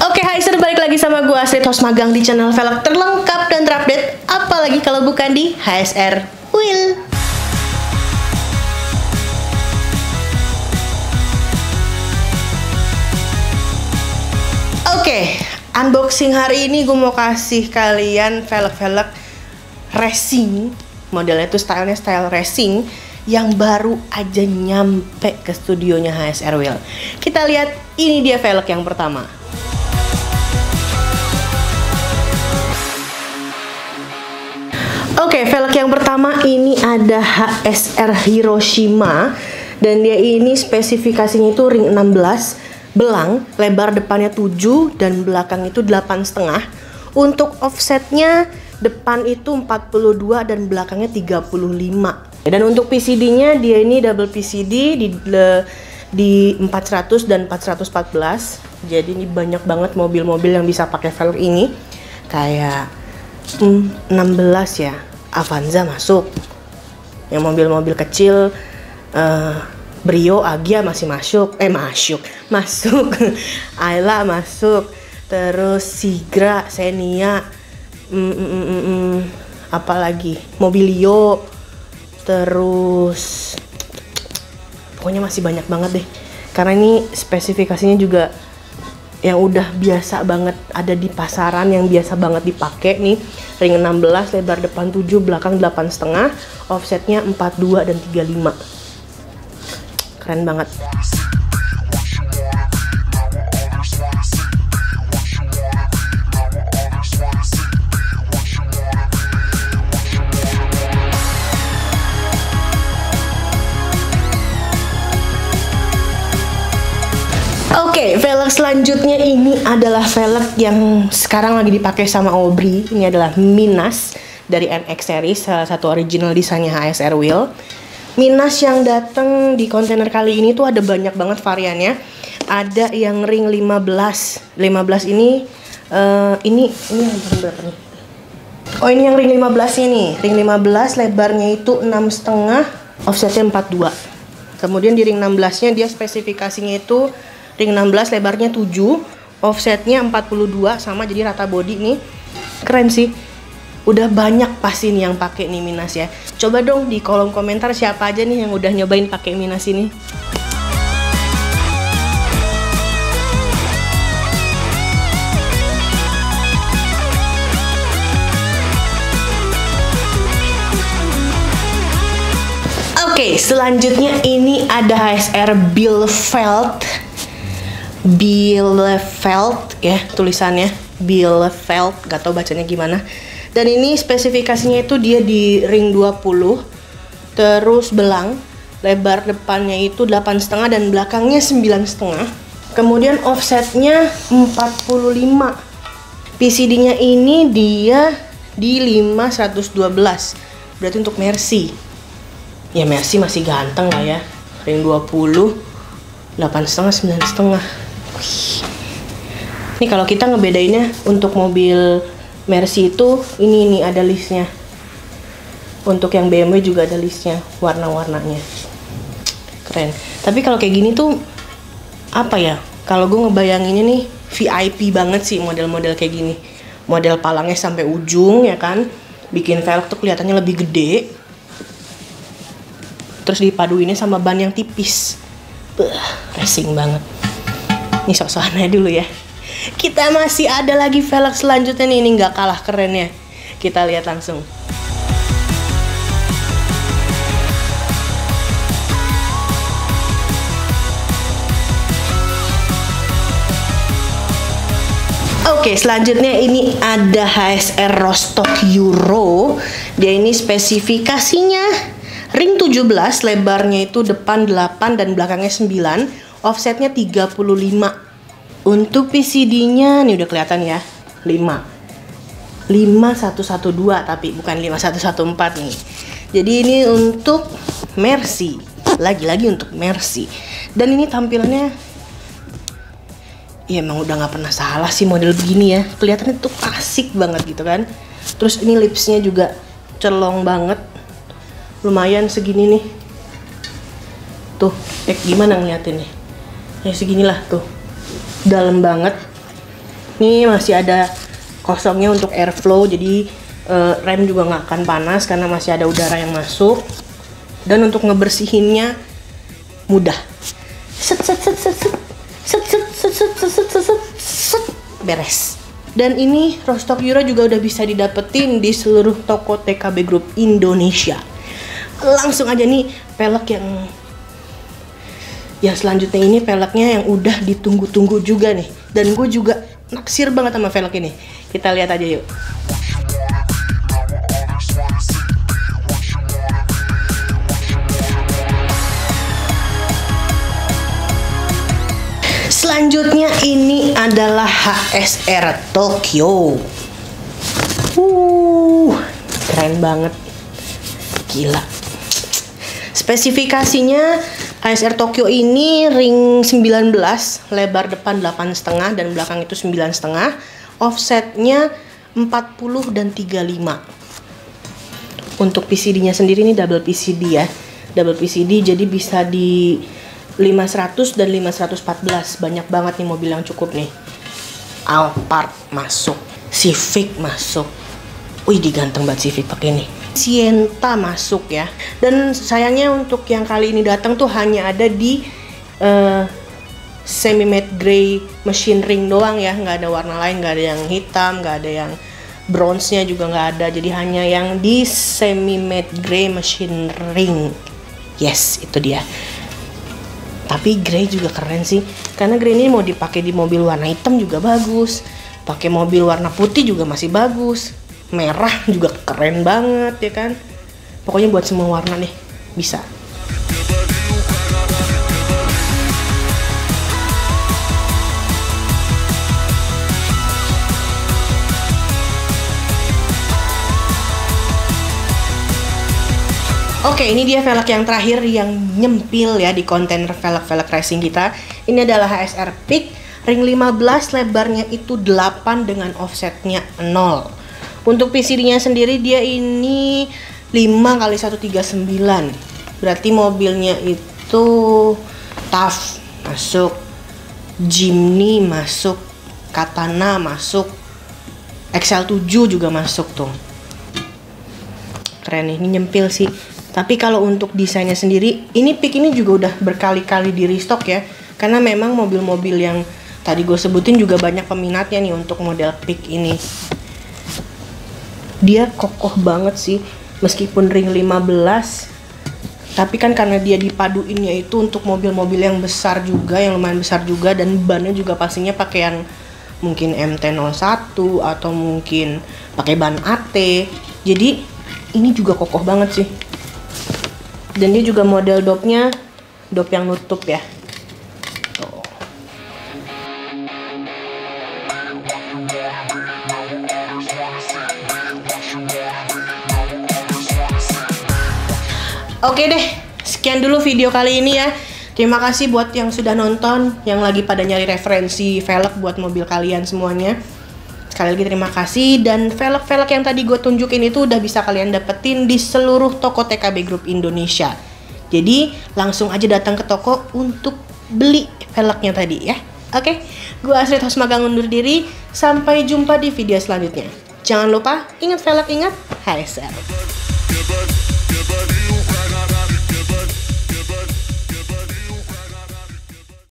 Oke, hai ser, balik lagi sama gue Asri Tosmaga di channel velg terlengkap dan terupdate, apalagi kalau bukan di HSR Wheel. Oke, unboxing hari ini gue mau kasih kalian velg-velg racing. Modelnya itu stylenya style racing yang baru aja nyampe ke studionya HSR Wheel. Kita lihat, ini dia velg yang pertama. Oke, velg yang pertama ini ada HSR Hiroshima. Dan dia ini spesifikasinya itu ring 16, belang, lebar depannya 7 dan belakang itu 8,5. Untuk offsetnya depan itu 42 dan belakangnya 35. Dan untuk PCD-nya dia ini double PCD di 400 dan 414. Jadi ini banyak banget mobil-mobil yang bisa pakai velg ini. Kayak 16 ya, Avanza masuk. Yang mobil-mobil kecil Brio, Agya masih masuk. Masuk. Ayla masuk. Terus Sigra, Xenia. Apalagi Mobilio. Terus pokoknya masih banyak banget deh, karena ini spesifikasinya juga yang udah biasa banget ada di pasaran, yang biasa banget dipakai. Nih ring 16, lebar depan 7, belakang 8,5, offsetnya 42 dan 35. Keren banget. Oke, velg selanjutnya ini adalah velg yang sekarang lagi dipakai sama Obri. Ini adalah Minas dari NX Series, salah satu original desainnya HSR Wheel. Minas yang datang di kontainer kali ini tuh ada banyak banget variannya. Ada yang ring 15 ini berapa nih? Oh, ini yang ring 15 ini. Ring 15 lebarnya itu 6,5, offsetnya 42. Kemudian di ring 16-nya dia spesifikasinya itu ring 16 lebarnya 7, offsetnya 42 sama, jadi rata body nih. Keren sih. Udah banyak pasti nih yang pakai nih Minas ya. Coba dong di kolom komentar siapa aja nih yang udah nyobain pakai Minas ini. Oke, selanjutnya ini ada HSR Bielefeld ya tulisannya, Bielefeld, gak tau bacanya gimana. Dan ini spesifikasinya itu dia di ring 20, terus belang, lebar depannya itu 8,5 dan belakangnya 9,5. Kemudian offsetnya 45. PCD-nya ini dia di 5,112, berarti untuk Mercy. Ya Mercy masih ganteng lah ya, ring 20, 8,5, 9,5. Ini kalau kita ngebedainnya untuk mobil Mercy itu ini ada listnya. Untuk yang BMW juga ada listnya, warna-warnanya. Keren. Tapi kalau kayak gini tuh apa ya? Kalau gue ngebayanginnya nih VIP banget sih model-model kayak gini. Model palangnya sampai ujung ya kan. Bikin velg tuh kelihatannya lebih gede. Terus dipaduinnya sama ban yang tipis. Racing banget. Ini sok-sokannya dulu ya. Kita masih ada lagi velg selanjutnya nih, ini nggak kalah kerennya. Kita lihat langsung. Oke, selanjutnya ini ada HSR Rostock Euro. Dia ini spesifikasinya ring 17, lebarnya itu depan 8 dan belakangnya 9, offsetnya 35. Untuk PCD-nya nih udah kelihatan ya, 5112, tapi bukan 5114 nih. Jadi ini untuk Mercy, lagi-lagi untuk Mercy. Dan ini tampilannya ya emang udah nggak pernah salah sih model begini ya. Kelihatannya tuh asik banget gitu kan. Terus ini lipsnya juga celong banget. Lumayan segini nih tuh, gimana ngeliatin nih ya, seginilah tuh, dalam banget. Ini masih ada kosongnya untuk airflow, jadi rem juga nggak akan panas karena masih ada udara yang masuk. Dan untuk ngebersihinnya mudah. Beres. Dan ini Rostock Euro juga udah bisa didapetin di seluruh toko TKB Group Indonesia. Langsung aja nih pelek yang selanjutnya, ini peleknya yang udah ditunggu-tunggu juga nih. Dan gue juga naksir banget sama velg ini. Kita lihat aja yuk. Selanjutnya ini adalah HSR Tokyo. Keren banget. Gila. Spesifikasinya HSR Tokyo ini ring 19, lebar depan 8,5 dan belakang itu 9,5. Offsetnya 40 dan 35. Untuk PCD-nya sendiri ini double PCD ya. Double PCD jadi bisa di 500 dan 514. Banyak banget nih mobil yang cukup nih. Alphard masuk, Civic masuk. Wih, diganteng banget Civic pakai ini. Sienta masuk ya. Dan sayangnya untuk yang kali ini datang tuh hanya ada di semi matte grey machine ring doang ya. Nggak ada warna lain, nggak ada yang hitam, nggak ada yang bronze-nya juga nggak ada. Jadi hanya yang di semi matte grey machine ring. Yes, itu dia. Tapi grey juga keren sih, karena grey ini mau dipakai di mobil warna hitam juga bagus, pakai mobil warna putih juga masih bagus, merah juga keren banget ya kan. Pokoknya buat semua warna nih bisa. Oke, ini dia velg yang terakhir yang nyempil ya di kontainer velg-velg racing kita. Ini adalah HSR Peak, ring 15, lebarnya itu 8 dengan offsetnya 0. Untuk PCD-nya sendiri dia ini 5x139. Berarti mobilnya itu Taff masuk, Jimny masuk, Katana masuk, XL7 juga masuk tuh. Keren nih, ini nyempil sih. Tapi kalau untuk desainnya sendiri, ini Peak ini juga udah berkali-kali di restock ya. Karena memang mobil-mobil yang tadi gue sebutin juga banyak peminatnya nih untuk model Peak ini. Dia kokoh banget sih, meskipun ring 15. Tapi kan karena dia dipaduinnya itu untuk mobil-mobil yang besar juga, yang lumayan besar juga. Dan bannya juga pastinya pakai yang mungkin MT-01 atau mungkin pakai ban AT. Jadi ini juga kokoh banget sih. Dan dia juga model dopnya, dop yang nutup ya. Tuh. Oke deh, sekian dulu video kali ini ya. Terima kasih buat yang sudah nonton, yang lagi pada nyari referensi velg buat mobil kalian semuanya. Sekali lagi terima kasih, dan velg-velg yang tadi gue tunjukin itu udah bisa kalian dapetin di seluruh toko TKB Group Indonesia. Jadi langsung aja datang ke toko untuk beli velgnya tadi ya. Oke, gue Asri Tosmaga undur diri, sampai jumpa di video selanjutnya. Jangan lupa, ingat velg, ingat HSR.